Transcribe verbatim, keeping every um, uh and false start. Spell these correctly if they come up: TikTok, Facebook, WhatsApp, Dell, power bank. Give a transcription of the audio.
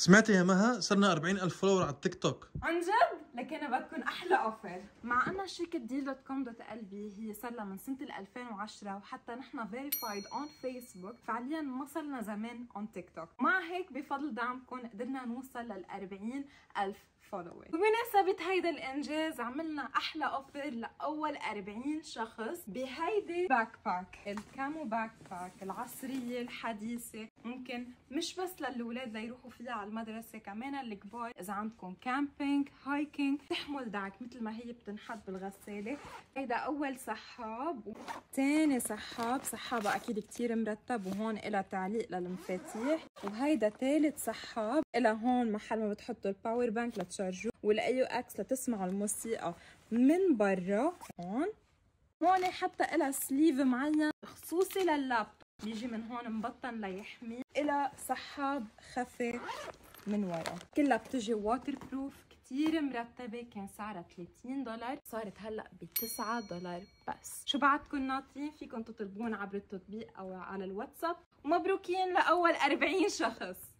سمعتي يا مها صرنا أربعين ألف فولور على التيك توك. عن جد؟ لكن بدكم احلى اوفر. مع انها شركه ديل دوت كوم دوت قلبي هي صار لها من سنه ألفين وعشرة وحتى نحن فيريفايد اون فيسبوك، فعليا ما صرنا زمان اون تيك توك. مع هيك بفضل دعمكم قدرنا نوصل لل أربعين ألف فولوور. بمناسبه هيدا الانجاز عملنا احلى اوفر لاول أربعين شخص بهيدي باك باك، الكامو باك باك العصريه الحديثه، ممكن مش بس للاولاد ليروحوا فيها على المدرسه، كمان الكبار اذا عندكم كامبينج هايك تحمل دعك مثل ما هي بتنحط بالغساله. هيدا اول سحاب، ثاني سحاب، سحابه اكيد كثير مرتب وهون لها تعليق للمفاتيح، وهيدا ثالث سحاب لها هون محل ما بتحطوا الباور بانك لتشارجوه، والايو اكس لتسمعوا الموسيقى من برا. هون هون حتى لها سليف معين خصوصي لللابتوب بيجي من هون مبطن ليحميه، لها سحاب خفي من ورا، كلها بتجي واتر بروف، كتير مرتبه، كان سعرها ثلاثين دولار صارت هلا ب تسعة دولار بس. شو بعدكم ناطرين؟ فيكم تطلبون عبر التطبيق او على الواتساب. ومبروكين لاول أربعين شخص.